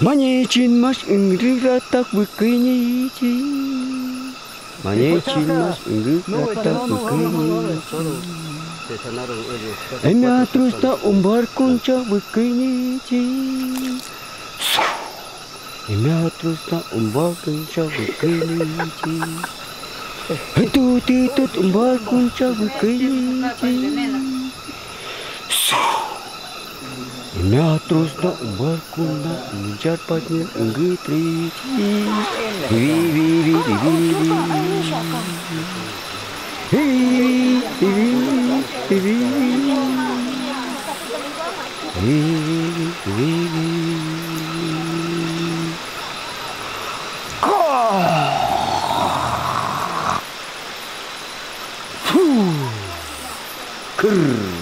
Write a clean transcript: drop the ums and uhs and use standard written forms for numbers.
Манечин маш ингрира так выкинете. Манечин маш ингрира так выкинете. Эмя труста умбар конча выкинете. Эмя труста умбар конча выкинете. Тут и тут умбар конча выкинете. Меня трудно убаркуна, нельзя поднять ингридии. Фу, кр.